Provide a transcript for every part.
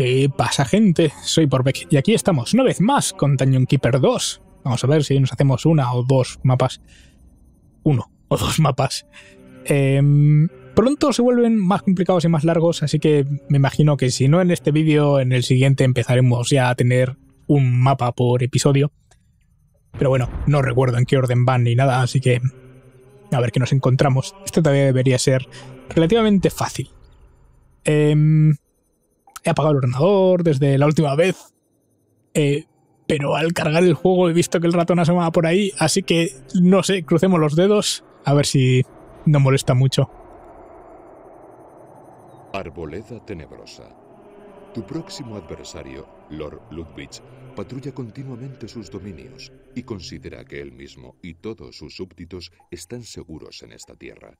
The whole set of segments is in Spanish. ¿Qué pasa, gente? Soy Vorvek y aquí estamos una vez más con Dungeon Keeper 2. Vamos a ver si nos hacemos una o dos mapas. Uno o dos mapas. Pronto se vuelven más complicados y más largos, así que me imagino que si no en este vídeo, en el siguiente empezaremos ya a tener un mapa por episodio. Pero bueno, no recuerdo en qué orden van ni nada, así que a ver qué nos encontramos. Este todavía debería ser relativamente fácil. He apagado el ordenador desde la última vez, pero al cargar el juego he visto que el ratón asomaba por ahí, así que no sé, crucemos los dedos a ver si no molesta mucho. Arboleda tenebrosa. Tu próximo adversario, Lord Ludwig, patrulla continuamente sus dominios y considera que él mismo y todos sus súbditos están seguros en esta tierra.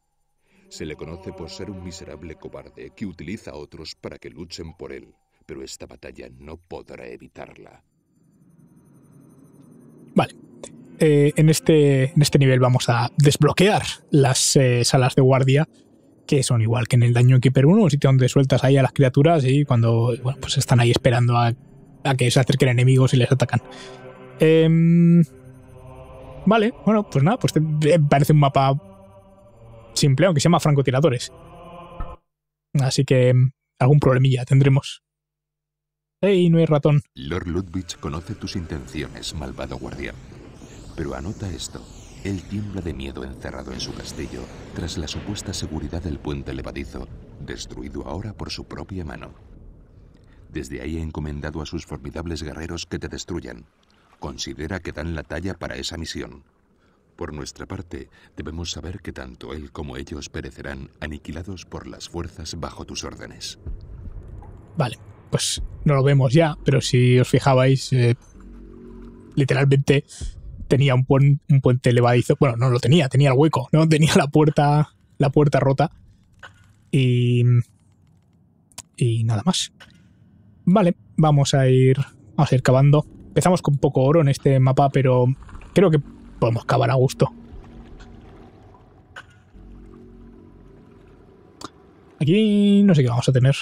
Se le conoce por ser un miserable cobarde que utiliza a otros para que luchen por él, pero esta batalla no podrá evitarla. Vale. En este nivel vamos a desbloquear las salas de guardia, que son igual que en el Dungeon Keeper 1, un sitio donde sueltas ahí a las criaturas y cuando pues están ahí esperando a que se acerquen enemigos y les atacan. Vale, bueno, pues nada, pues parece un mapa simple, aunque se llama francotiradores. Así que algún problemilla tendremos. ¡Ey, no hay ratón! Lord Ludwig conoce tus intenciones, malvado guardián. Pero anota esto. Él tiembla de miedo encerrado en su castillo tras la supuesta seguridad del puente levadizo, destruido ahora por su propia mano. Desde ahí ha encomendado a sus formidables guerreros que te destruyan. Considera que dan la talla para esa misión. Por nuestra parte, debemos saber que tanto él como ellos perecerán aniquilados por las fuerzas bajo tus órdenes. Vale, pues no lo vemos ya, pero si os fijabais, literalmente tenía un puente levadizo. Bueno, no lo tenía, tenía el hueco, ¿no? Tenía la puerta rota y nada más. Vale, vamos a ir cavando. Empezamos con poco oro en este mapa, pero creo que podemos cavar a gusto. Aquí no sé qué vamos a tener.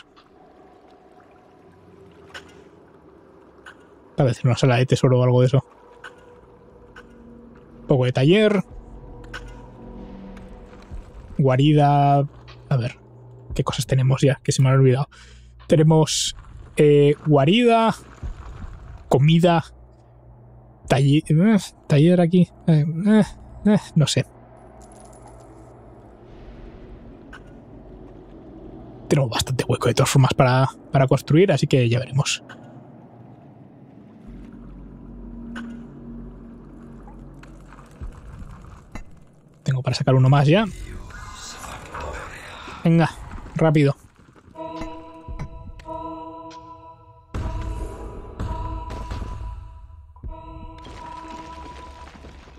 Tal vez una sala de tesoro o algo de eso. Un poco de taller. Guarida. A ver, ¿qué cosas tenemos ya? Que se me han olvidado. Tenemos guarida, comida. Taller aquí. No sé. Tenemos bastante hueco de todas formas para construir, así que ya veremos. Tengo para sacar uno más ya. Venga, rápido.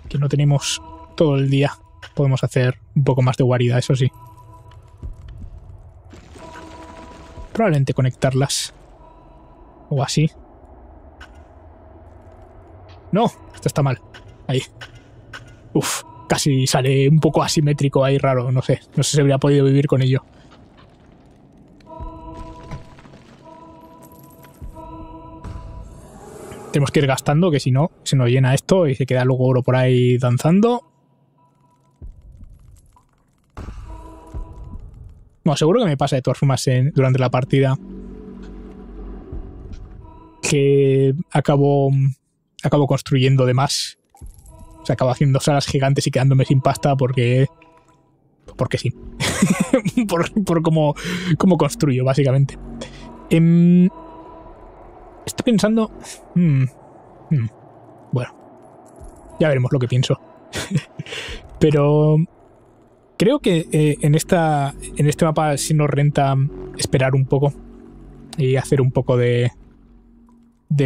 Que no tenemos todo el día. Podemos hacer un poco más de guarida, eso sí. Probablemente conectarlas. O así. No, esto está mal. Ahí. Uf, casi sale un poco asimétrico ahí, raro. No sé. No sé si habría podido vivir con ello. Tenemos que ir gastando, que si no, se nos llena esto y se queda luego oro por ahí danzando. Bueno, seguro que me pasa de todas formas durante la partida que acabo construyendo de más. O sea, acabo haciendo salas gigantes y quedándome sin pasta porque sí. por cómo construyo, básicamente. Estoy pensando... Bueno, ya veremos lo que pienso. Pero creo que en este mapa sí nos renta esperar un poco y hacer un poco de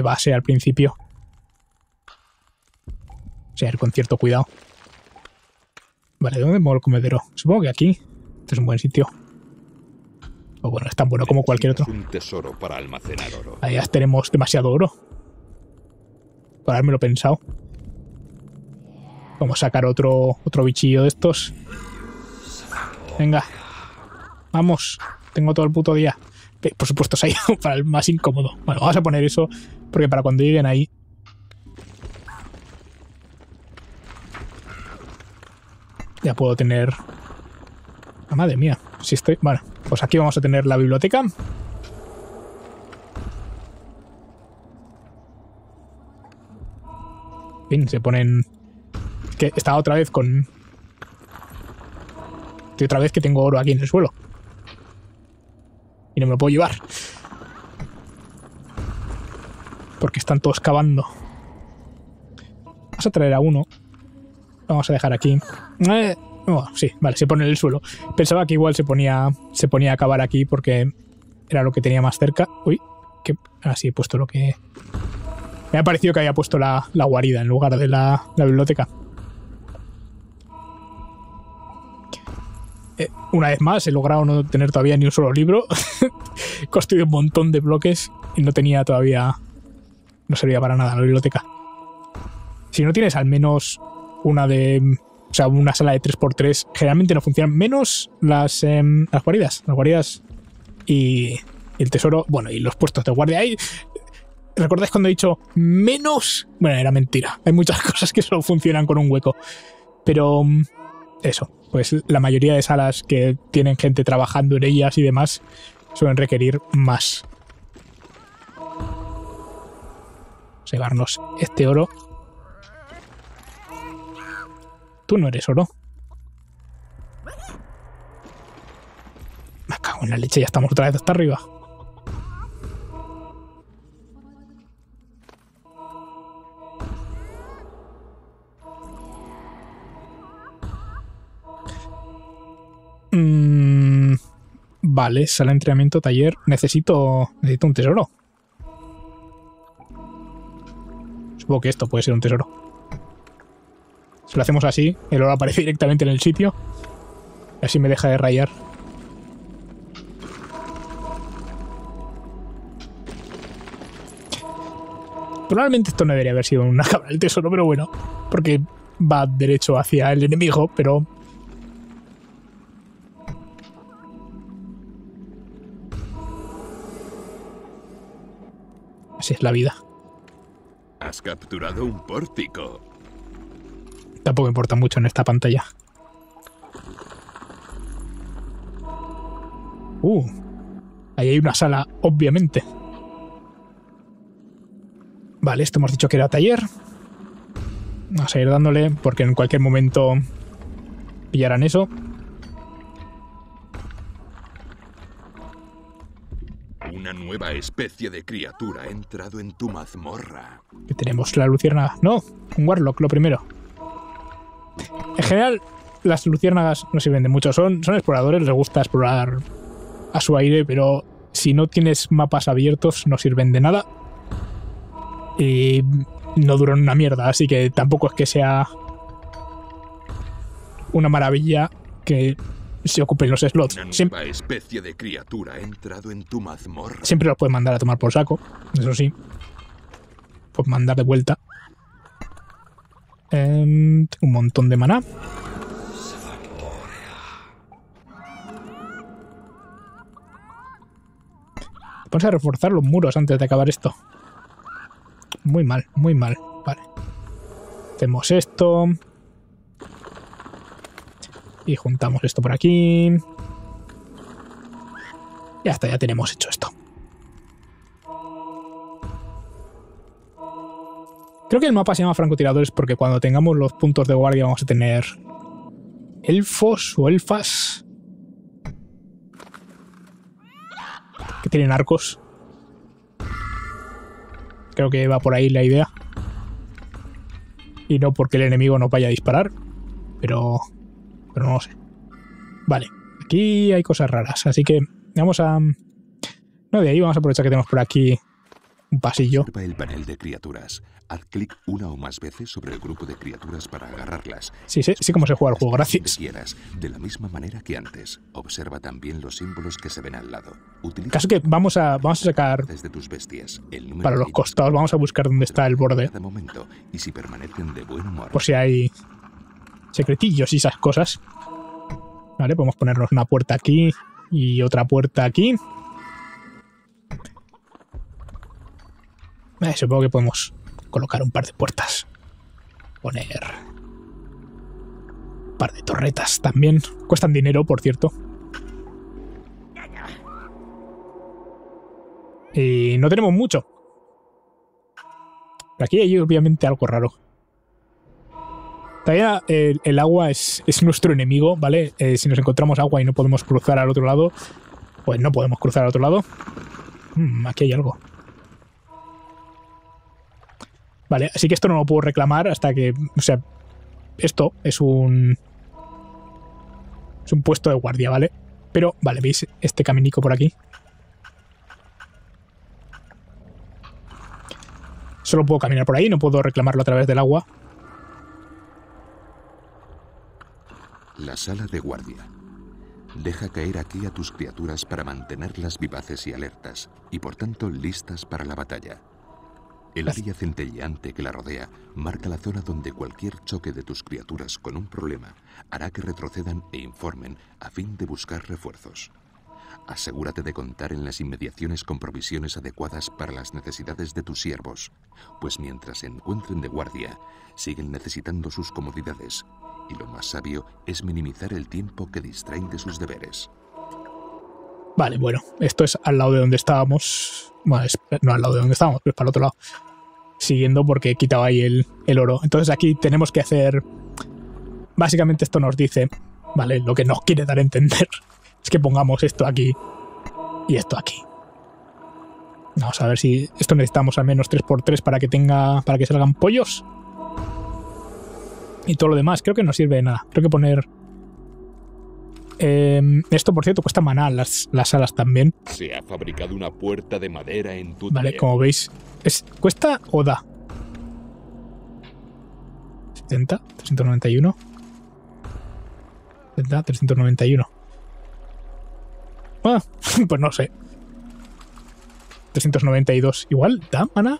base al principio. O sea, ir con cierto cuidado. Vale, ¿de dónde muevo el comedero? Supongo que aquí. Este es un buen sitio. O bueno, es tan bueno como cualquier otro. Un tesoro para almacenar oro. Ahí ya tenemos demasiado oro. Para haberme lo pensado. Vamos a sacar otro bichillo de estos. Venga. Vamos. Tengo todo el puto día. por supuesto, se ha ido para el más incómodo. Bueno, vamos a poner eso porque para cuando lleguen ahí... Ya puedo tener... ¡Ah, madre mía! Si estoy... Bueno, pues aquí vamos a tener la biblioteca. En fin, se ponen... Es que está otra vez con... Estoy otra vez que tengo oro aquí en el suelo. Y no me lo puedo llevar. Porque están todos cavando. Vamos a traer a uno. Vamos a dejar aquí. Bueno, sí, vale, se pone en el suelo. Pensaba que igual se ponía a cavar aquí porque era lo que tenía más cerca. Uy, que ahora sí he puesto lo que... Me ha parecido que había puesto la guarida en lugar de la biblioteca. Una vez más, he logrado no tener todavía ni un solo libro. He construido un montón de bloques y no tenía todavía... No servía para nada la biblioteca. Si no tienes al menos una de... O sea, una sala de 3x3 generalmente no funciona, menos las guaridas y el tesoro, bueno, y los puestos de guardia. Ahí, ¿recordáis cuando he dicho menos? Bueno, era mentira. Hay muchas cosas que solo funcionan con un hueco. Pero eso, pues la mayoría de salas que tienen gente trabajando en ellas y demás suelen requerir más. Vamos a llevarnos este oro. Tú no eres oro. Me cago en la leche, ya estamos otra vez hasta arriba. Vale, sala de entrenamiento, taller. Necesito un tesoro. Supongo que esto puede ser un tesoro. Si lo hacemos así, el oro aparece directamente en el sitio. Así me deja de rayar. Probablemente esto no debería haber sido una cámara del tesoro, pero bueno. Porque va derecho hacia el enemigo, pero... Así es la vida. Has capturado un pórtico. Tampoco importa mucho en esta pantalla. Ahí hay una sala, obviamente. Vale, esto hemos dicho que era taller. Vamos a ir dándole, porque en cualquier momento pillarán eso. Una nueva especie de criatura ha entrado en tu mazmorra. ¿Qué tenemos? La luciérnaga. No, un warlock, lo primero. En general, las luciérnagas no sirven de mucho. Son exploradores, les gusta explorar a su aire, pero si no tienes mapas abiertos no sirven de nada. Y no duran una mierda, así que tampoco es que sea una maravilla que se ocupen los slots. Una especie de criatura ha entrado en tu mazmorra. Siempre los puedes mandar a tomar por saco, eso sí. Pues mandar de vuelta. Un montón de maná. Vamos a reforzar los muros antes de acabar esto. Muy mal, muy mal. Vale. Hacemos esto. Y juntamos esto por aquí. Ya está, ya tenemos hecho esto. Creo que el mapa se llama francotiradores porque cuando tengamos los puntos de guardia vamos a tener elfos o elfas que tienen arcos. Creo que va por ahí la idea. Y no porque el enemigo no vaya a disparar, pero no lo sé. Vale, aquí hay cosas raras, así que vamos a... No, de ahí vamos a aprovechar que tenemos por aquí un pasillo. Observa el panel de criaturas. Haz clic una o más veces sobre el grupo de criaturas para agarrarlas. Sí, como se juega el juego, gracias. De la misma manera que antes. Observa también los símbolos que se ven al lado. Utiliza caso que vamos a sacar desde tus bestias, el para los costados, vamos a buscar dónde está el borde. De momento, y si permanecen de buen humor. Por si hay secretillos y esas cosas. Vale, podemos ponernos una puerta aquí y otra puerta aquí. Supongo que podemos colocar un par de puertas. Poner un par de torretas también. Cuestan dinero, por cierto. Y no tenemos mucho. Pero aquí hay obviamente algo raro. Todavía el agua es nuestro enemigo, ¿vale? Si nos encontramos agua y no podemos cruzar al otro lado, pues no podemos cruzar al otro lado. Aquí hay algo. Vale, así que esto no lo puedo reclamar hasta que... O sea, esto es un... Es un puesto de guardia, ¿vale? Pero, vale, ¿veis este caminico por aquí? Solo puedo caminar por ahí, no puedo reclamarlo a través del agua. La sala de guardia. Deja caer aquí a tus criaturas para mantenerlas vivaces y alertas, y por tanto listas para la batalla. El área centelleante que la rodea marca la zona donde cualquier choque de tus criaturas con un problema hará que retrocedan e informen a fin de buscar refuerzos. Asegúrate de contar en las inmediaciones con provisiones adecuadas para las necesidades de tus siervos, pues mientras se encuentren de guardia, siguen necesitando sus comodidades, y lo más sabio es minimizar el tiempo que distraen de sus deberes. Vale, bueno, esto es al lado de donde estábamos. Bueno, no al lado de donde estábamos, pero es para el otro lado. Siguiendo porque he quitado ahí el oro. Entonces aquí tenemos que hacer... Básicamente esto nos dice, vale, lo que nos quiere dar a entender... Es que pongamos esto aquí y esto aquí. Vamos a ver si esto necesitamos al menos 3×3 para que salgan pollos. Y todo lo demás creo que no sirve de nada. Creo que poner... esto, por cierto, cuesta maná las alas también. Se ha fabricado una puerta de madera en tu... Vale, como veis. ¿Cuesta o da? 70, 391. 70, 391. Ah, pues no sé. 392. Igual, da maná.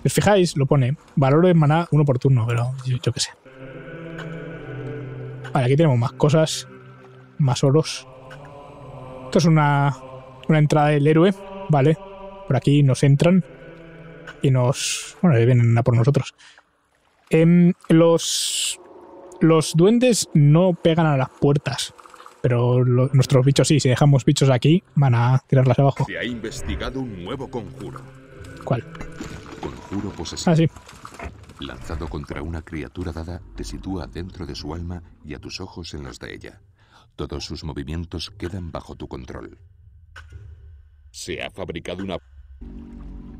Si os fijáis, lo pone. Valor de maná 1 por turno, pero yo qué sé. Vale, aquí tenemos más cosas. Más oros. Esto es una entrada del héroe, ¿vale? Por aquí nos entran. Y nos... Bueno, vienen a por nosotros. Los duendes no pegan a las puertas. Pero nuestros bichos sí, si dejamos bichos aquí, van a tirarlas abajo. Se ha investigado un nuevo conjuro. ¿Cuál? Conjuro posesivo. Ah, sí. Lanzado contra una criatura dada, te sitúa dentro de su alma y a tus ojos en los de ella. Todos sus movimientos quedan bajo tu control. Se ha fabricado una...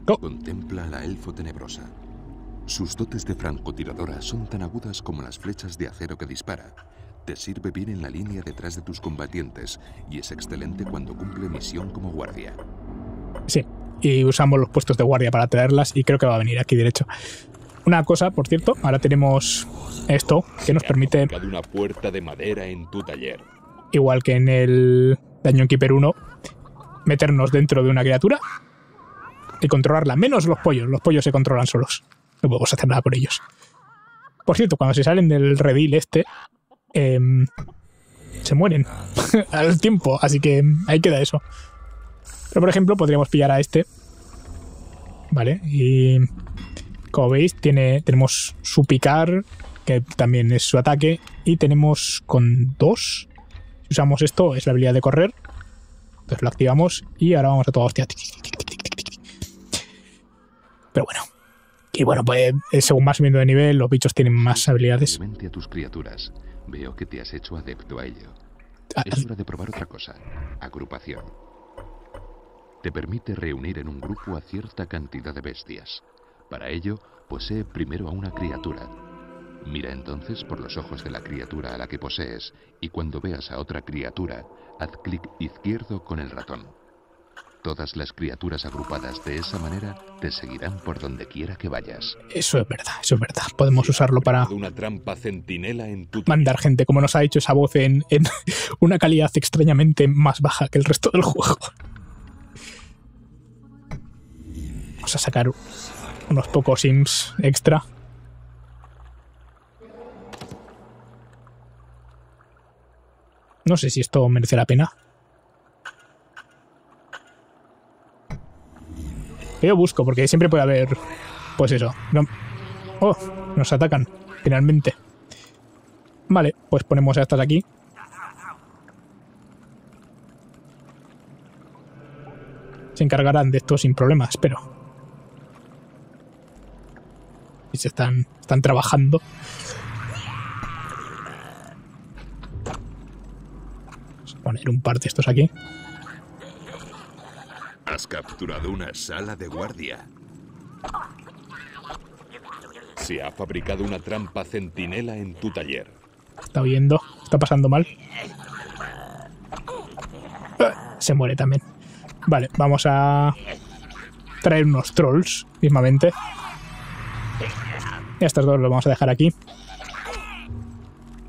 Oh. Contempla a la elfo tenebrosa. Sus dotes de francotiradora son tan agudas como las flechas de acero que dispara. Te sirve bien en la línea detrás de tus combatientes y es excelente cuando cumple misión como guardia. Sí, y usamos los puestos de guardia para traerlas y creo que va a venir aquí derecho. Una cosa, por cierto, ahora tenemos esto que nos permite... Una puerta de madera en tu taller. Igual que en el Dungeon Keeper 1, meternos dentro de una criatura y controlarla, menos los pollos. Los pollos se controlan solos, no podemos hacer nada con ellos. Por cierto, cuando se salen del redil este... se mueren al tiempo, así que ahí queda eso. Pero por ejemplo podríamos pillar a este, vale, y como veis tenemos su picar, que también es su ataque, y tenemos con 2, si usamos esto es la habilidad de correr, entonces lo activamos y ahora vamos a toda hostia. Pero bueno, y bueno, pues según más subiendo de nivel los bichos tienen más habilidades. A tus criaturas. Veo que te has hecho adepto a ello. Es hora de probar otra cosa. Agrupación. Te permite reunir en un grupo a cierta cantidad de bestias. Para ello, posee primero a una criatura. Mira entonces por los ojos de la criatura a la que posees y cuando veas a otra criatura, haz clic izquierdo con el ratón. Todas las criaturas agrupadas de esa manera te seguirán por donde quiera que vayas. Eso es verdad, eso es verdad. Podemos usarlo para mandar gente, como nos ha dicho esa voz en una calidad extrañamente más baja que el resto del juego. Vamos a sacar unos pocos sims extra. No sé si esto merece la pena. que yo busco, porque siempre puede haber... Pues eso. No... ¡Oh! Nos atacan, finalmente. Vale, pues ponemos a estas aquí. Se encargarán de esto sin problemas, espero. Y se están trabajando. Vamos a poner un par de estos aquí. Has capturado una sala de guardia. Se ha fabricado una trampa centinela en tu taller. Está oyendo, está pasando mal. Se muere también. Vale, vamos a traer unos trolls, mismamente. Y a estos dos los vamos a dejar aquí.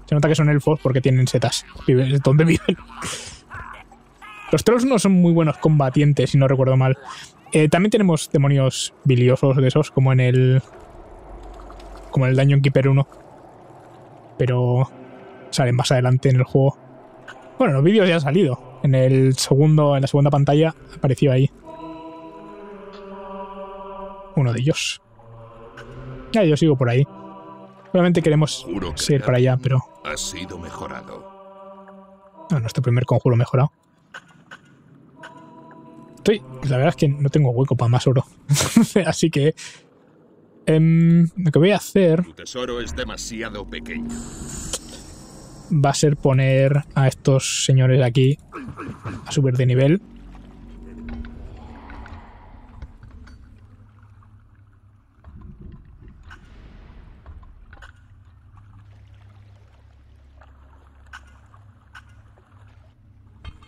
Se nota que son elfos porque tienen setas. ¿Dónde viven? Los trolls no son muy buenos combatientes, si no recuerdo mal. También tenemos demonios biliosos de esos, como en el... Como en el Dungeon Keeper 1. Pero salen más adelante en el juego. Bueno, los vídeos ya han salido. En la segunda pantalla apareció ahí. Uno de ellos. Ya, yo sigo por ahí. Solamente queremos ir para allá, pero... Ha sido mejorado. Ah, nuestro primer conjuro mejorado. Estoy... La verdad es que no tengo hueco para más oro. Así que... Lo que voy a hacer... Tu tesoro es demasiado pequeño. Va a ser poner a estos señores aquí a subir de nivel.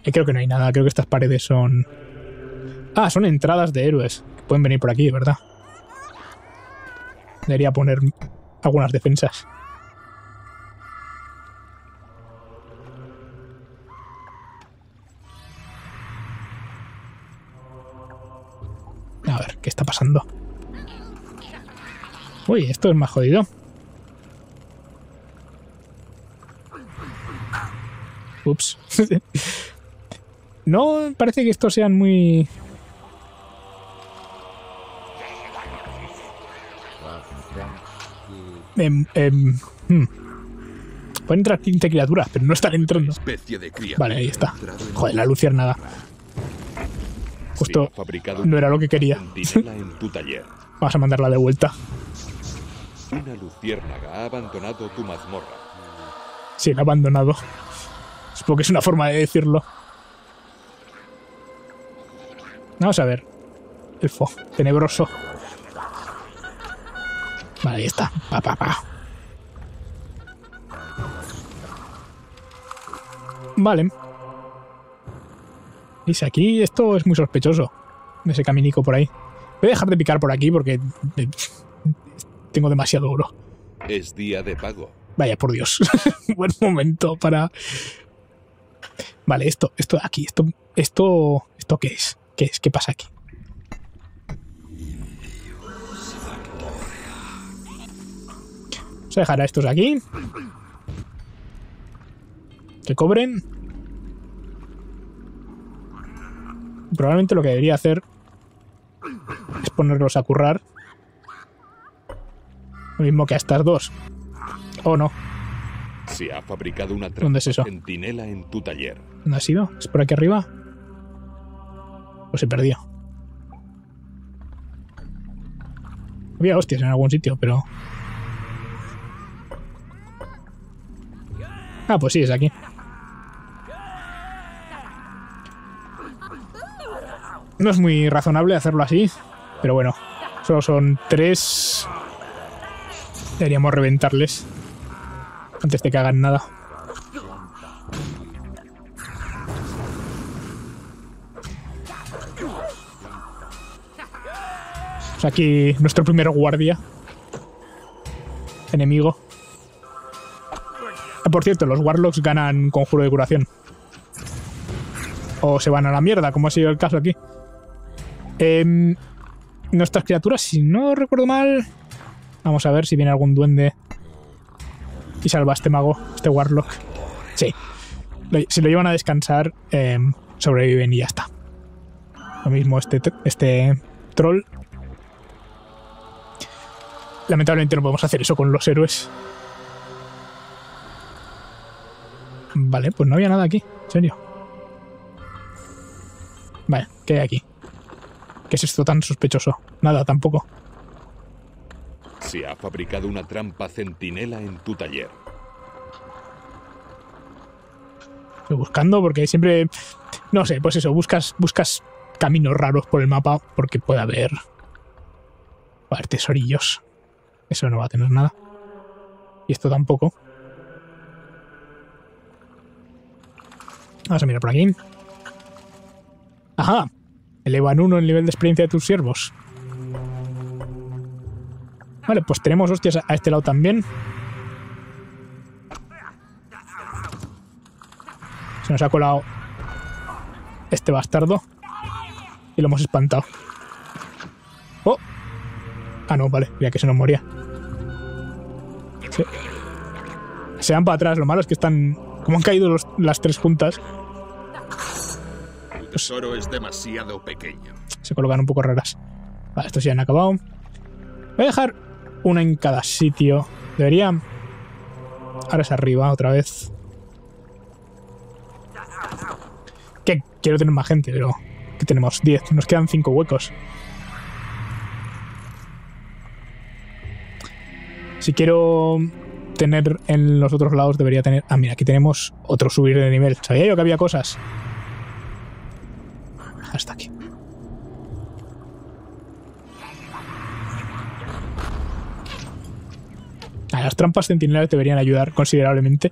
Y creo que no hay nada. Creo que estas paredes son... Ah, son entradas de héroes. Pueden venir por aquí, ¿verdad? Debería poner algunas defensas. A ver, ¿qué está pasando? Uy, esto es más jodido. Ups. No parece que estos sean muy... Pueden entrar 15 criaturas, pero no están entrando. Vale, ahí está. Joder, la luciérnaga. Justo no era lo que quería. Vamos a mandarla de vuelta. Una luciérnaga ha abandonado tu mazmorra. Sí, la ha abandonado. Supongo que es una forma de decirlo. Vamos a ver. Elfo tenebroso. Vale, ahí está. Pa, pa, pa. Vale. Veis, aquí esto es muy sospechoso. Ese caminico por ahí. Voy a dejar de picar por aquí porque tengo demasiado oro. Es día de pago. Vaya, por Dios. Buen momento para... Vale, esto de aquí. ¿Esto qué es? ¿Qué es? ¿Qué pasa aquí? Dejar a estos aquí que cobren. Probablemente lo que debería hacer es ponerlos a currar, lo mismo que a estas dos. Oh, no. Se ha fabricado una trampa. ¿Dónde es eso? Centinela en tu taller. ¿Dónde ha sido? ¿Es por aquí arriba? ¿O se perdió? Había hostias en algún sitio, pero... Ah, pues sí, es aquí. No es muy razonable hacerlo así, pero bueno, solo son tres. Deberíamos reventarles antes de que hagan nada. Pues aquí nuestro primer guardia. Enemigo. Por cierto, los Warlocks ganan conjuro de curación. O se van a la mierda, como ha sido el caso aquí. Nuestras criaturas, si no recuerdo mal... Vamos a ver si viene algún duende. Y salva a este mago, este Warlock. Sí. Si lo llevan a descansar, sobreviven y ya está. Lo mismo este troll. Lamentablemente no podemos hacer eso con los héroes. Vale, pues no había nada aquí, en serio. Vale, ¿qué hay aquí? ¿Qué es esto tan sospechoso? Nada, tampoco. Se ha fabricado una trampa centinela en tu taller. Estoy buscando porque siempre... No sé, pues eso, buscas caminos raros por el mapa porque puede haber... A ver, tesorillos. Eso no va a tener nada. Y esto tampoco. Vamos a mirar por aquí. ¡Ajá! Elevan 1 el nivel de experiencia de tus siervos. Vale, pues tenemos hostias a este lado también. Se nos ha colado este bastardo. Y lo hemos espantado. ¡Oh! Ah, no, vale. Creía que se nos moría. Sí. Se van para atrás. Lo malo es que están... Como han caído las tres juntas... El tesoro es demasiado pequeño. Se colocan un poco raras. Vale, estos ya han acabado. Voy a dejar una en cada sitio. Debería... Ahora es arriba otra vez. Que quiero tener más gente, pero... Que tenemos 10. Nos quedan 5 huecos. Si quiero tener en los otros lados debería tener... Ah, mira, aquí tenemos otro subir de nivel. Sabía yo que había cosas. Hasta aquí. Ah, las trampas centinelares deberían ayudar considerablemente.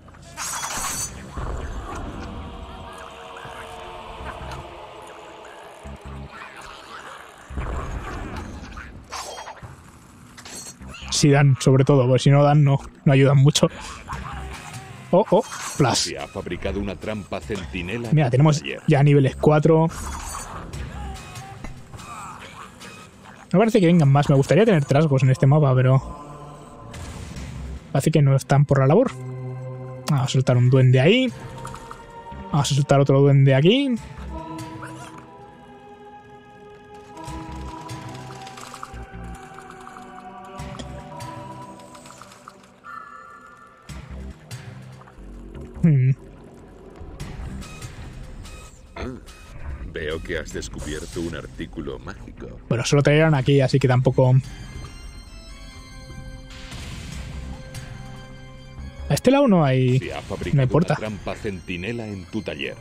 Si dan, sobre todo, porque si no dan, no ayudan mucho. Oh, oh, plus. Se ha fabricado una trampa centinela. Mira, tenemos ya niveles 4. Me parece que vengan más. Me gustaría tener trasgos en este mapa, pero... Parece que no están por la labor. Vamos a soltar un duende ahí. Vamos a soltar otro duende aquí. Veo que has descubierto un artículo mágico. Bueno, se lo trajeron aquí, así que tampoco... A este lado no hay... No hay puerta. Trampa centinela en tu taller.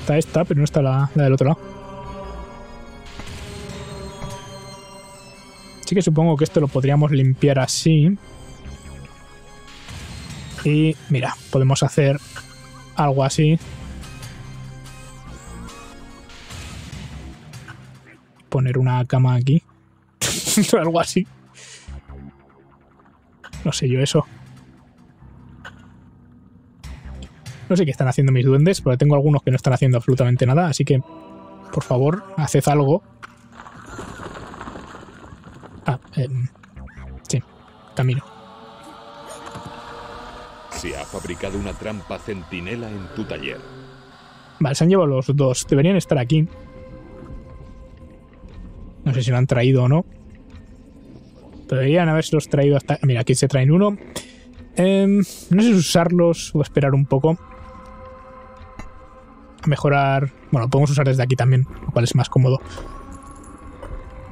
Está esta, pero no está la del otro lado. Así que supongo que esto lo podríamos limpiar así. Y mira, podemos hacer algo así. Poner una cama aquí. Algo así. No sé yo eso. No sé qué están haciendo mis duendes, pero tengo algunos que no están haciendo absolutamente nada, así que, por favor, haced algo. Ah, sí, camino. Se ha fabricado una trampa centinela en tu taller. Vale, se han llevado los dos. Deberían estar aquí. No sé si lo han traído o no. Deberían haberse los traído hasta... Mira, aquí se traen uno. No sé si usarlos o esperar un poco. A mejorar... Bueno, lo podemos usar desde aquí también, lo cual es más cómodo.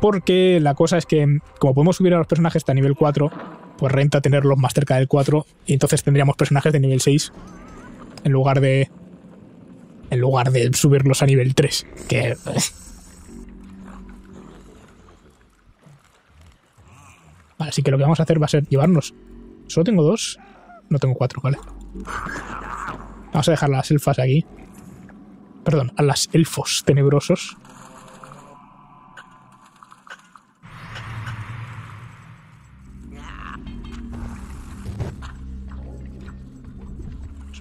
Porque la cosa es que, como podemos subir a los personajes hasta nivel 4, pues renta tenerlos más cerca del 4. Y entonces tendríamos personajes de nivel 6 en lugar de subirlos a nivel 3. Que... Vale, así que lo que vamos a hacer va a ser llevarnos. Solo tengo 2. No tengo 4, vale. Vamos a dejar a las elfas aquí. Perdón, a las elfos tenebrosos.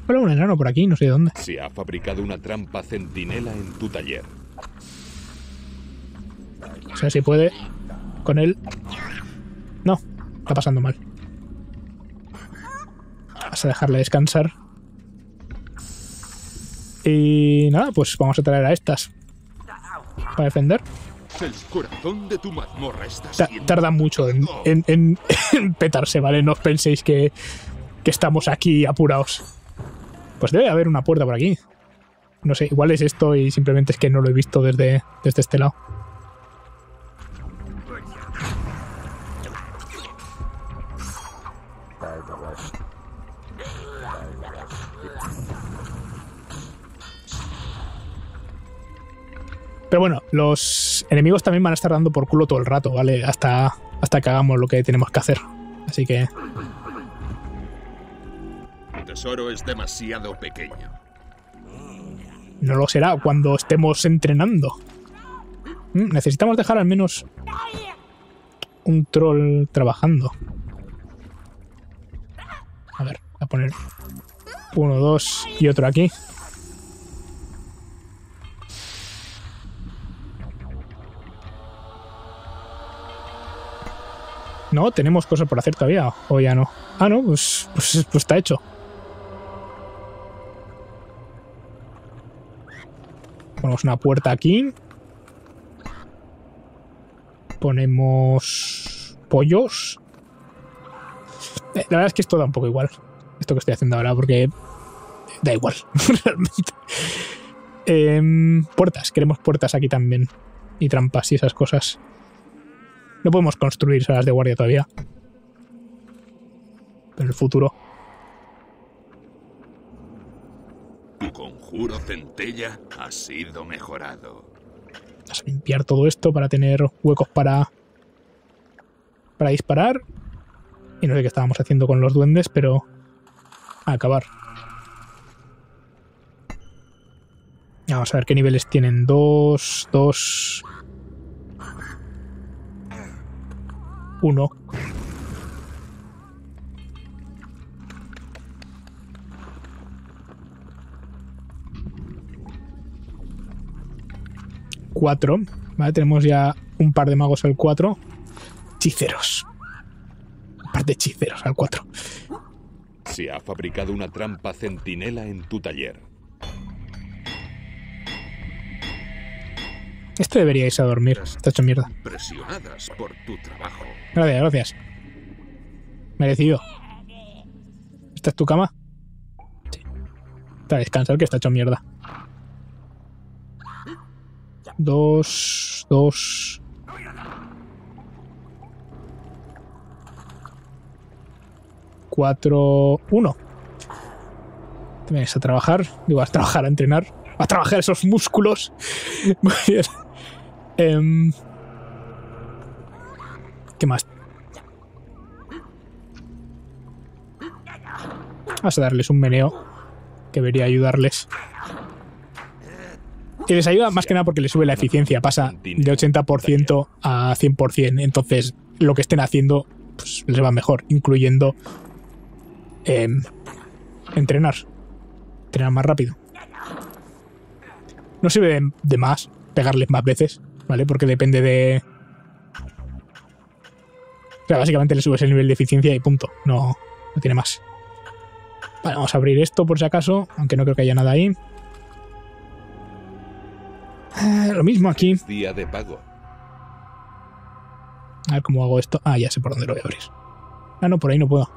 Solo un enano por aquí, no sé de dónde. Se ha fabricado una trampa centinela en tu taller. O sea, si puede con él. No, está pasando mal. Vas a dejarle descansar. Y nada, pues vamos a traer a estas para defender. El corazón de tu mazmorra está siendo... Tarda mucho en petarse, ¿vale? No os penséis que estamos aquí apurados. Pues debe haber una puerta por aquí. No sé, igual es esto y simplemente es que no lo he visto desde este lado. Pero bueno, los enemigos también van a estar dando por culo todo el rato, ¿vale? Hasta que hagamos lo que tenemos que hacer. Así que... El tesoro es demasiado pequeño. No lo será cuando estemos entrenando. Necesitamos dejar al menos un troll trabajando. A ver, voy a poner uno, dos y otro aquí. No, tenemos cosas por hacer todavía, o ya no. Ah, no, pues está hecho. Ponemos una puerta aquí. Ponemos pollos. La verdad es que esto da un poco igual. Esto que estoy haciendo ahora, porque da igual, realmente. Puertas, queremos puertas aquí también. Y trampas y esas cosas. No podemos construir salas de guardia todavía. En el futuro. Tu conjuro centella ha sido mejorado. Vamos a limpiar todo esto para tener huecos para disparar. Y no sé qué estábamos haciendo con los duendes, pero... A acabar. Vamos a ver qué niveles tienen. Dos... 1. Vale, tenemos ya un par de magos al 4. Hechiceros. Un par de hechiceros al 4. Se ha fabricado una trampa centinela en tu taller. Este debería irse a dormir. Está hecho mierda. Impresionadas por tu trabajo. Gracias, gracias. Merecido. ¿Esta es tu cama? Sí. Está a descansar que está hecho mierda. 2, 2. Uno. Te vienes a trabajar. Digo, vas a trabajar, a entrenar. Vas a trabajar esos músculos. Muy bien. ¿Qué más? Vas a darles un meneo que debería ayudarles. Y les ayuda más que nada porque les sube la eficiencia. Pasa de 80% a 100%. Entonces, lo que estén haciendo pues, les va mejor, incluyendo entrenar. Entrenar más rápido. No sirve de más pegarles más veces, ¿vale? Porque depende de... O sea, básicamente le subes el nivel de eficiencia y punto. No tiene más. Vale, vamos a abrir esto por si acaso, aunque no creo que haya nada ahí. Lo mismo aquí. Día de pago. A ver cómo hago esto. Ah, ya sé por dónde lo voy a abrir. Ah, no, por ahí no puedo.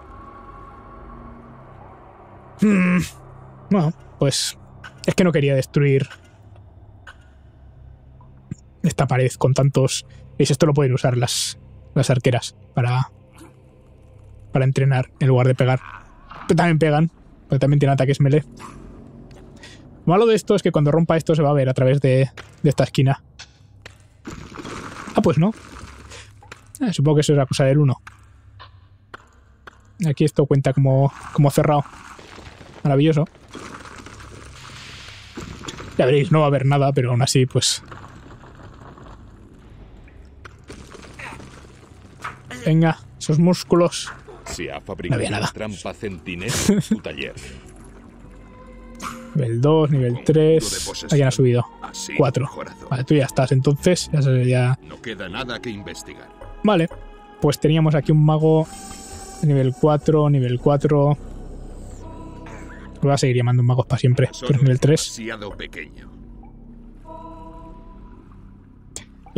Bueno, pues... Es que no quería destruir... esta pared con tantos... ¿Veis? Esto lo pueden usar las arqueras para entrenar en lugar de pegar. Pero también pegan, porque también tienen ataques melee. Lo malo de esto es que cuando rompa esto se va a ver a través de esta esquina. Ah, pues no. Supongo que eso es la cosa del 1. Aquí esto cuenta como cerrado. Maravilloso. Ya veréis, no va a haber nada, pero aún así, pues... Venga, esos músculos. Se ha fabricado una trampa centinela en tu taller. Nivel 2, nivel 3. Alguien ha subido. 4. Vale, tú ya estás entonces. Ya... No queda nada que investigar. Vale, pues teníamos aquí un mago. Nivel 4, nivel 4. Lo voy a seguir llamando magos para siempre. Pero nivel 3.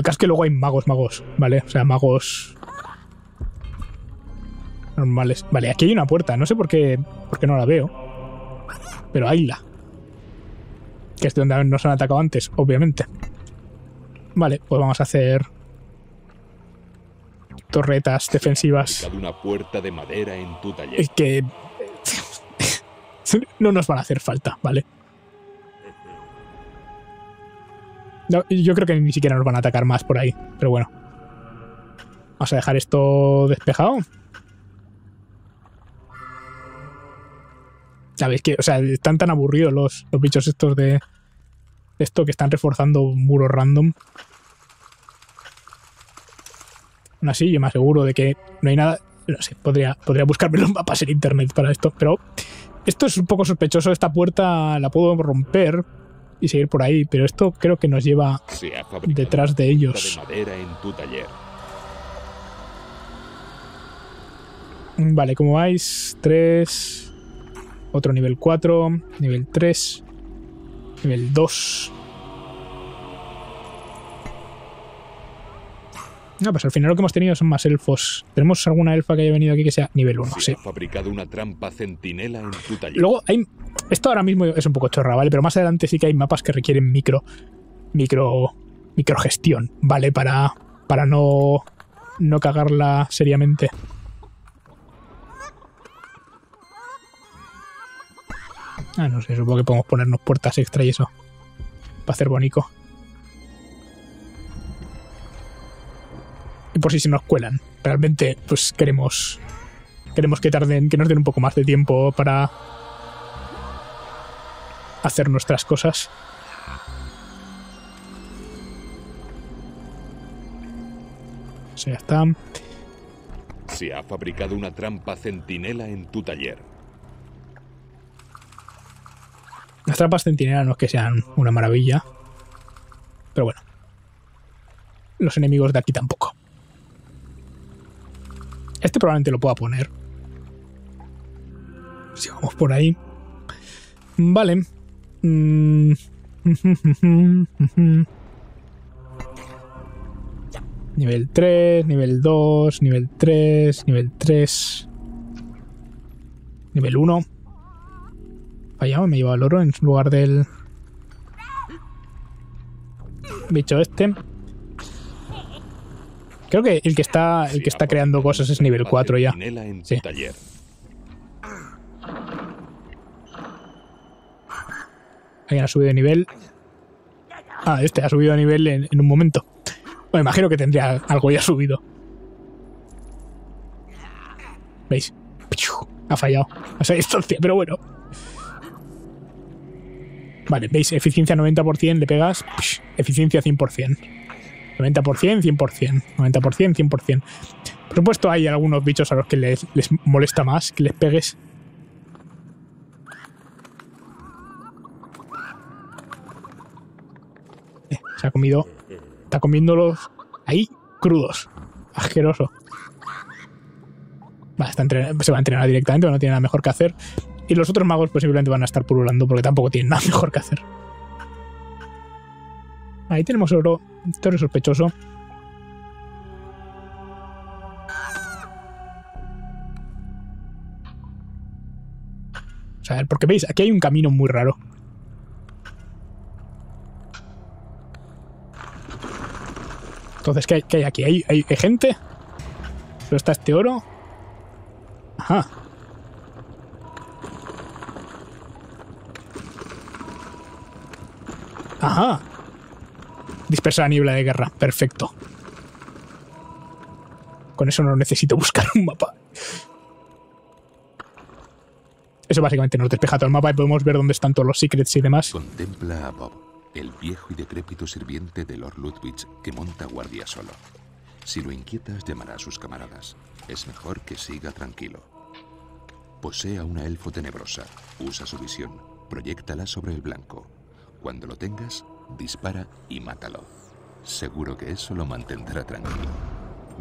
Lo que es que luego hay magos, ¿vale? O sea, magos normales. Vale, aquí hay una puerta. No sé por qué no la veo. Pero hayla. Que es de donde nos han atacado antes, obviamente. Vale, pues vamos a hacer torretas defensivas. Una puerta de madera en tu taller. Es que no nos van a hacer falta, ¿vale? No, yo creo que ni siquiera nos van a atacar más por ahí, pero bueno. Vamos a dejar esto despejado. ¿Sabéis que? O sea, están tan aburridos los bichos estos de esto que están reforzando un muro random. Aún así, yo me aseguro de que no hay nada. No sé, podría buscarme los mapas en internet para esto, pero esto es un poco sospechoso. Esta puerta la puedo romper y seguir por ahí, pero esto creo que nos lleva detrás de ellos. Vale, como vais, 3, otro nivel 4, nivel 3, nivel 2. No, pues al final lo que hemos tenido son más elfos. ¿Tenemos alguna elfa que haya venido aquí que sea nivel 1? Sí. Fabricado una trampa centinela en tu taller. Luego hay... Esto ahora mismo es un poco chorra, ¿vale? Pero más adelante sí que hay mapas que requieren microgestión, ¿vale? Para no cagarla seriamente. Ah, no sé, supongo que podemos ponernos puertas extra y eso. Para hacer bonito. Por si se nos cuelan. Realmente, pues queremos que tarden, que nos den un poco más de tiempo para hacer nuestras cosas. O sea, ya está. Se ha fabricado una trampa centinela en tu taller. Las trampas centinela no es que sean una maravilla, pero bueno. Los enemigos de aquí tampoco. Este probablemente lo pueda poner. Si vamos por ahí. Vale. Nivel 3, nivel 2, nivel 3, nivel 3. Nivel 1. Vaya, me he llevado el oro en lugar del bicho este. Creo que el que está creando cosas es nivel 4 ya. Sí. ¿Alguien ha subido de nivel? Ah, este ha subido de nivel en un momento. Bueno, imagino que tendría algo ya subido. ¿Veis? Ha fallado. O sea, distancia, pero bueno. Vale, ¿veis? Eficiencia 90%, le pegas. Eficiencia 100%. 90%, 100%. 90%, 100%. Por supuesto, hay algunos bichos a los que les molesta más que les pegues. Se ha comido. Está comiéndolos ahí crudos. Asqueroso. Vale, se va a entrenar directamente, no tiene nada mejor que hacer. Y los otros magos posiblemente van a estar pululando porque tampoco tienen nada mejor que hacer. Ahí tenemos oro. Esto es sospechoso. O sea, porque veis, aquí hay un camino muy raro. Entonces, ¿qué hay aquí? ¿Hay gente? ¿Pero está este oro? Ajá. Ajá. Dispersa la niebla de guerra. Perfecto. Con eso no necesito buscar un mapa. Eso básicamente nos despeja todo el mapa y podemos ver dónde están todos los secrets y demás. Contempla a Bob, el viejo y decrépito sirviente de Lord Ludwig que monta guardia solo. Si lo inquietas, llamará a sus camaradas. Es mejor que siga tranquilo. Posee a una elfo tenebrosa. Usa su visión. Proyéctala sobre el blanco. Cuando lo tengas... dispara y mátalo. Seguro que eso lo mantendrá tranquilo.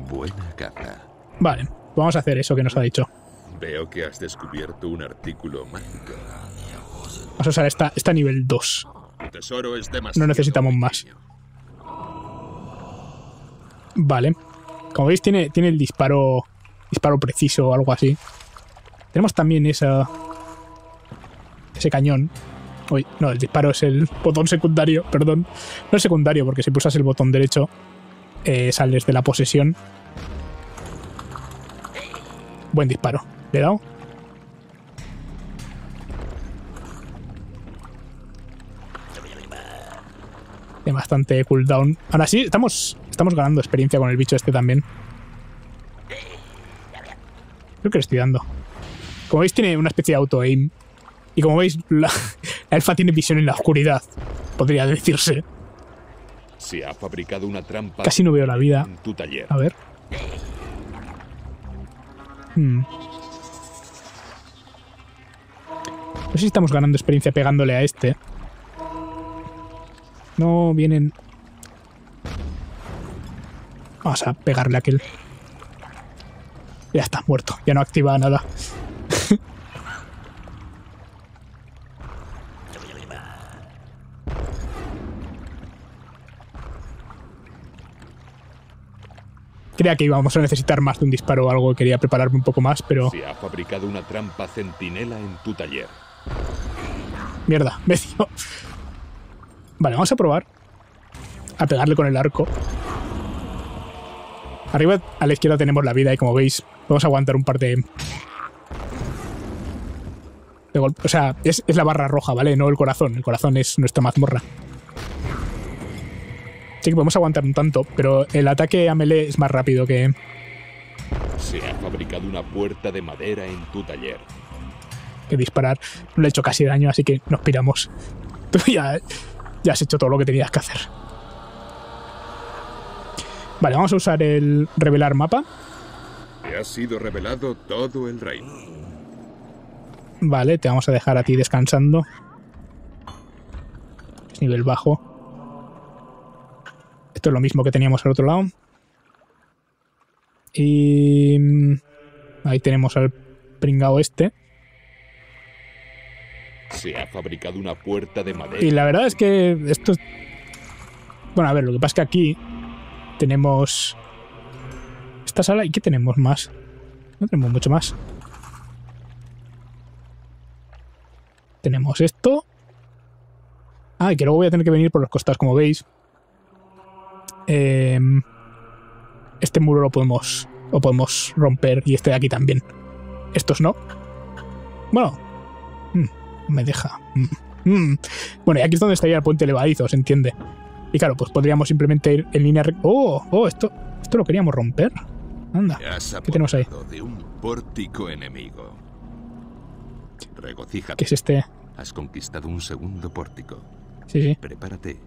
Buena caza. Vale, vamos a hacer eso que nos ha dicho. Veo que has descubierto un artículo mágico. Vamos a usar esta nivel 2. Tu tesoro es demasiado. No necesitamos más. Vale. Como veis, tiene el disparo preciso o algo así. Tenemos también ese cañón. Uy, no, el disparo es el botón secundario, perdón. No es secundario, porque si pulsas el botón derecho sales de la posesión. Buen disparo. ¿Le he dado? Tiene bastante cooldown. Ahora sí, estamos ganando experiencia con el bicho este también. Creo que le estoy dando. Como veis, tiene una especie de auto-aim. Y como veis, la elfa tiene visión en la oscuridad, podría decirse. Se ha fabricado una trampa. Casi no veo la vida. En tu taller. A ver. No sé si estamos ganando experiencia pegándole a este. No vienen. Vamos a pegarle a aquel. Ya está, muerto. Ya no activa nada. Creía que íbamos a necesitar más de un disparo o algo. Quería prepararme un poco más, pero... Se ha fabricado una trampa centinela en tu taller. Mierda, medio. Vale, vamos a probar a pegarle con el arco. Arriba a la izquierda tenemos la vida y, como veis, podemos aguantar un par de golpes. O sea, es la barra roja, ¿vale? No el corazón. El corazón es nuestra mazmorra. Sí que podemos aguantar un tanto, pero el ataque a melee es más rápido que... Se ha fabricado una puerta de madera en tu taller. Que disparar. No le he hecho casi daño, así que nos piramos. Tú ya has hecho todo lo que tenías que hacer. Vale, vamos a usar el revelar mapa. Te ha sido revelado todo el reino. Vale, te vamos a dejar a ti descansando. Es nivel bajo. Esto es lo mismo que teníamos al otro lado. Y... ahí tenemos al pringao este. Se ha fabricado una puerta de madera. Y la verdad es que esto... Bueno, a ver, lo que pasa es que aquí tenemos... esta sala. ¿Y qué tenemos más? No tenemos mucho más. Tenemos esto. Ah, y que luego voy a tener que venir por los costados, como veis. Este muro lo podemos romper, y este de aquí también. Estos no. Bueno, me deja. Bueno, y aquí es donde estaría el puente elevadizo, ¿se entiende? Y claro, pues podríamos simplemente ir en línea recta. Oh, esto lo queríamos romper. Anda, ¿qué tenemos ahí? De un pórtico enemigo. Regocíjate. ¿Qué es este? Has conquistado un segundo pórtico. Sí, sí. Prepárate,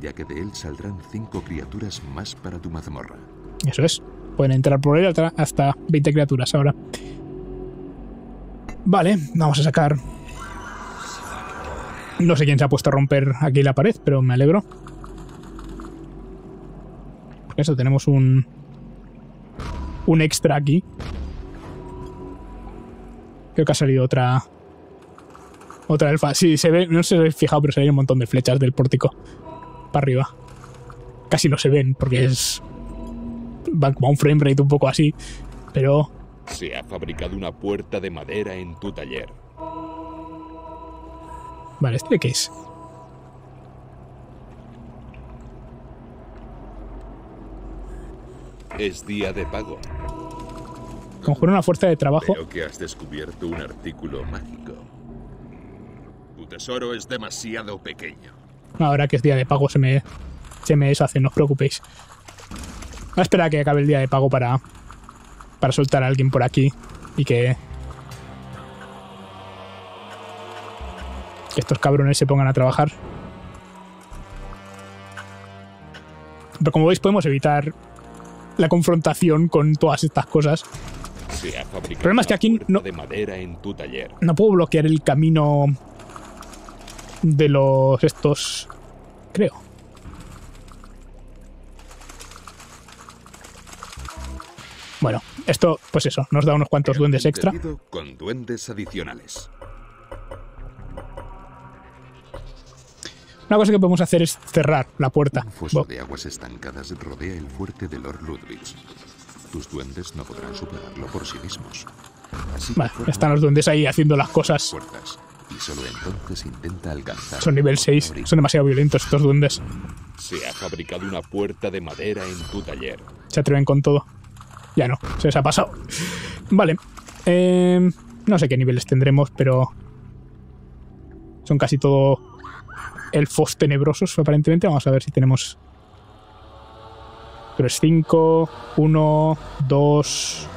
ya que de él saldrán 5 criaturas más para tu mazmorra. Eso es. Pueden entrar por él hasta 20 criaturas ahora. Vale, vamos a sacar... No sé quién se ha puesto a romper aquí la pared, pero me alegro. Eso, tenemos un extra aquí. Creo que ha salido otra elfa. Sí, se ve, no sé si habéis fijado, pero se ven un montón de flechas del pórtico para arriba. Casi no se ven porque van como a un frame rate un poco así, pero... Se ha fabricado una puerta de madera en tu taller. Vale, ¿este de qué es? Es día de pago. Conjura una fuerza de trabajo. Creo que has descubierto un artículo mágico. Tu tesoro es demasiado pequeño. Ahora que es día de pago se me deshace, no os preocupéis. Voy a esperar a que acabe el día de pago para soltar a alguien por aquí y que estos cabrones se pongan a trabajar. Pero como veis, podemos evitar la confrontación con todas estas cosas. El problema es que aquí no puedo bloquear el camino de los estos, creo. Bueno, esto, pues eso, nos da unos cuantos duendes extra. Con duendes adicionales. Una cosa que podemos hacer es cerrar la puerta. Un foso de aguas estancadas rodea el fuerte de Lord Ludwig. Tus duendes no podrán superarlo por sí mismos. Vale, están los duendes ahí haciendo las cosas. Puertas, y solo entonces intenta alcanzar. Son nivel 6, son demasiado violentos estos duendes. Se ha fabricado una puerta de madera en tu taller. Se atreven con todo. Ya no, se les ha pasado. Vale. No sé qué niveles tendremos, pero... Son casi todo elfos tenebrosos, aparentemente. Vamos a ver si tenemos... 3, 5, 1, 2...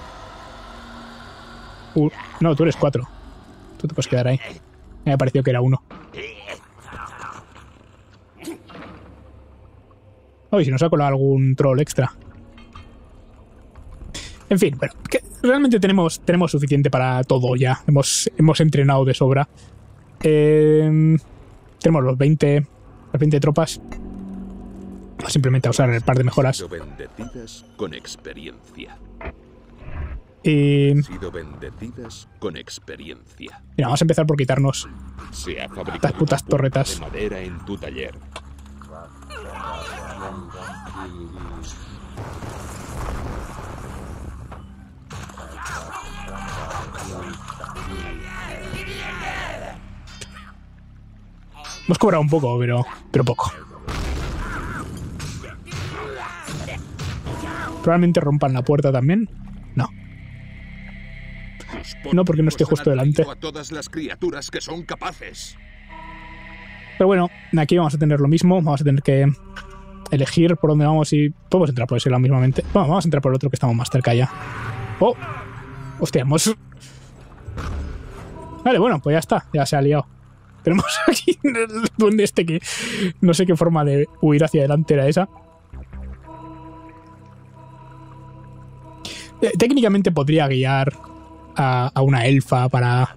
No, tú eres 4. Tú te puedes quedar ahí. Me ha parecido que era 1. Uy, si nos ha colado algún troll extra. En fin, bueno, que realmente tenemos suficiente para todo ya. Hemos entrenado de sobra. Tenemos las 20 tropas. Simplemente a usar el par de mejoras. Sido bendecidas con experiencia. Sido bendecidas con experiencia. Mira, vamos a empezar por quitarnos estas putas torretas. Madera en tu taller. Hemos cobrado un poco, pero poco. Probablemente rompan la puerta también. No. No, porque no estoy justo delante. Pero bueno, aquí vamos a tener lo mismo. Vamos a tener que elegir por dónde vamos y... Podemos entrar por ese lado mismamente. Bueno, vamos a entrar por el otro que estamos más cerca ya. ¡Oh! ¡Hostia, hemos... Vale, bueno, pues ya está. Ya se ha liado. Tenemos aquí el duende este que no sé qué forma de huir hacia adelante era esa. Técnicamente podría guiar a una elfa para...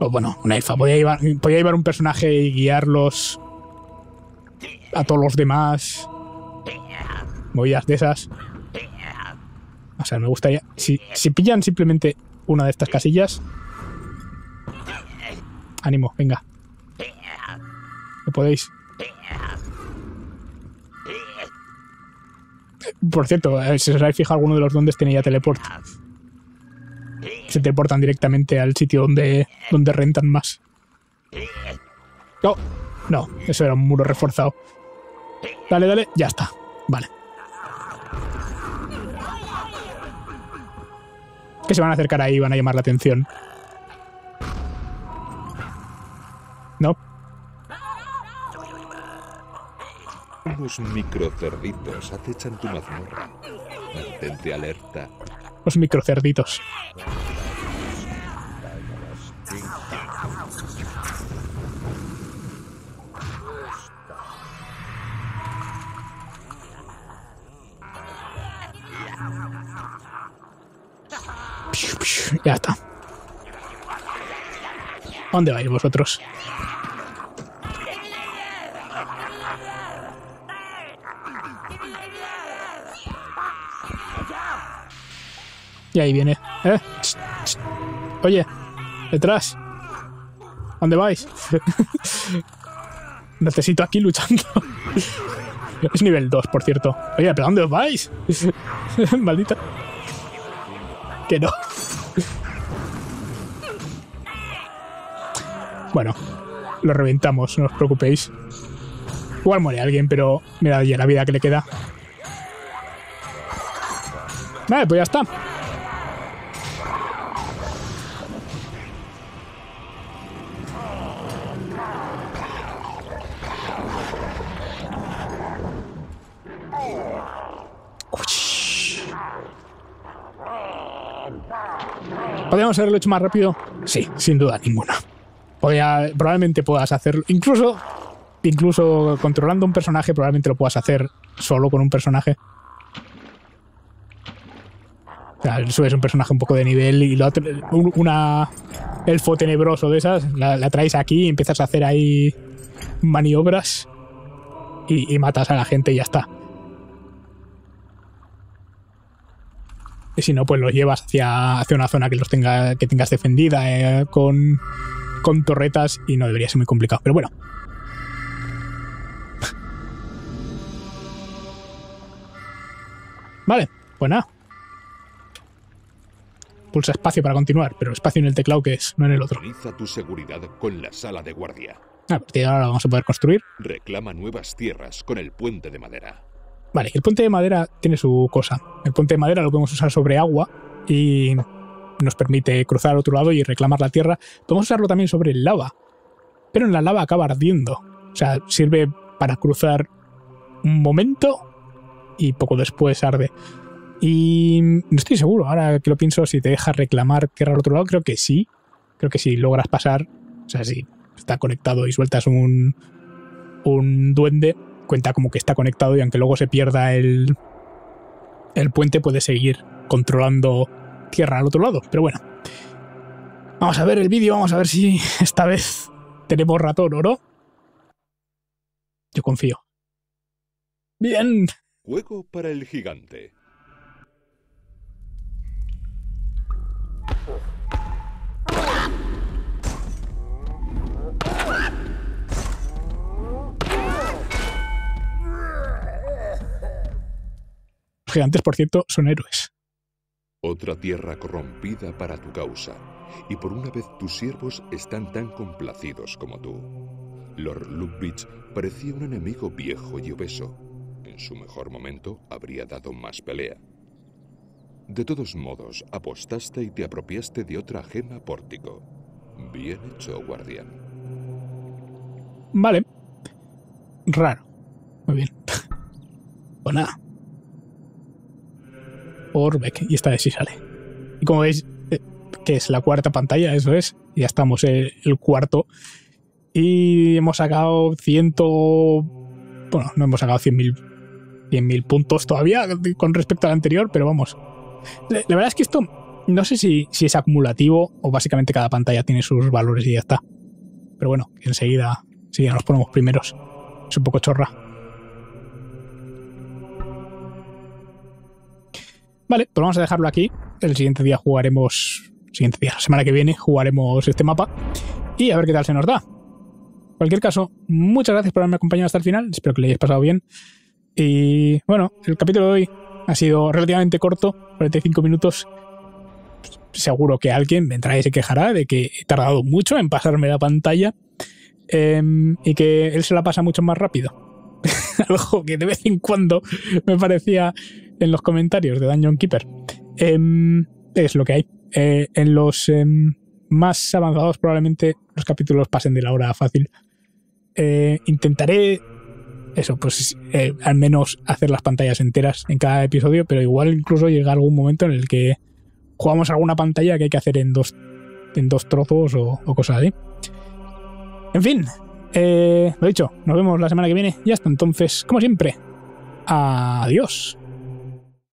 O bueno, una elfa. Podría llevar un personaje y guiarlos a todos los demás. Movidas de esas. O sea, me gustaría... Si pillan simplemente una de estas casillas... Ánimo, venga. ¿Lo podéis? Por cierto, si os habéis fijado, alguno de los duendes tenía teleport. Se teleportan directamente al sitio donde rentan más. No, no, eso era un muro reforzado. Dale, dale, ya está. Vale. Que se van a acercar ahí, van a llamar la atención. No. Unos microcerditos acechan tu mazmorra. Mantente alerta. Los microcerditos. Ya está. ¿Dónde vais vosotros? Y ahí viene. Oye, detrás. ¿Dónde vais? Necesito aquí luchando. Es nivel 2, por cierto. Oye, ¿pero dónde os vais? Maldita. Que no. Bueno, lo reventamos, no os preocupéis. Igual muere alguien, pero mira ya la vida que le queda. Vale, pues ya está. ¿Podríamos haberlo hecho más rápido? Sí, sin duda ninguna. Probablemente puedas hacerlo. Incluso controlando un personaje, probablemente lo puedas hacer solo con un personaje. O sea, subes un personaje un poco de nivel y una elfo tenebroso de esas, la traes aquí y empiezas a hacer ahí maniobras y matas a la gente y ya está. Y si no, pues los llevas hacia una zona que tengas defendida con torretas y no debería ser muy complicado. Pero bueno. Vale, pues nada. Pulsa espacio para continuar, pero espacio en el teclado que es, no en el otro. Organiza tu seguridad con la sala de guardia. A partir de ahora la vamos a poder construir. Reclama nuevas tierras con el puente de madera. Vale, el puente de madera tiene su cosa. El puente de madera lo podemos usar sobre agua y nos permite cruzar al otro lado y reclamar la tierra. Podemos usarlo también sobre lava, pero en la lava acaba ardiendo. O sea, sirve para cruzar un momento y poco después arde. Y no estoy seguro, ahora que lo pienso, si te deja reclamar tierra al otro lado, creo que sí. Creo que si logras pasar, o sea, si está conectado y sueltas un duende, cuenta como que está conectado, y aunque luego se pierda el puente, puede seguir controlando tierra al otro lado. Pero bueno, vamos a ver el vídeo, vamos a ver si esta vez tenemos ratón o no. Yo confío. ¡Bien! Juego para el gigante. Los gigantes, por cierto, son héroes. Otra tierra corrompida para tu causa, y por una vez tus siervos están tan complacidos como tú. Lord Ludwig parecía un enemigo viejo y obeso. En su mejor momento habría dado más pelea. De todos modos, apostaste y te apropiaste de otra gema pórtico. Bien hecho, guardián. Vale. Raro. Muy bien. O nada. Vorvek, y esta vez sí sale. Y como veis, que es la cuarta pantalla, eso es. Ya estamos en el cuarto. Y hemos sacado Bueno, no hemos sacado 100.000 puntos todavía con respecto al anterior, pero vamos. La verdad es que esto, no sé si es acumulativo o básicamente cada pantalla tiene sus valores y ya está. Pero bueno, enseguida nos ponemos primeros. Es un poco chorra. Vale, pues vamos a dejarlo aquí. El siguiente día jugaremos... Siguiente día, la semana que viene, jugaremos este mapa. Y a ver qué tal se nos da. En cualquier caso, muchas gracias por haberme acompañado hasta el final. Espero que lo hayáis pasado bien. Y bueno, el capítulo de hoy ha sido relativamente corto, 45 minutos. Seguro que alguien vendrá y se quejará de que he tardado mucho en pasarme la pantalla. Y que él se la pasa mucho más rápido. Algo que de vez en cuando me parecía... en los comentarios de Dungeon Keeper. Es lo que hay. En los más avanzados probablemente los capítulos pasen de la hora fácil. Intentaré eso, pues al menos hacer las pantallas enteras en cada episodio, pero igual incluso llega algún momento en el que jugamos alguna pantalla que hay que hacer en dos trozos o cosas así. En fin, lo dicho, nos vemos la semana que viene y hasta entonces, como siempre, adiós.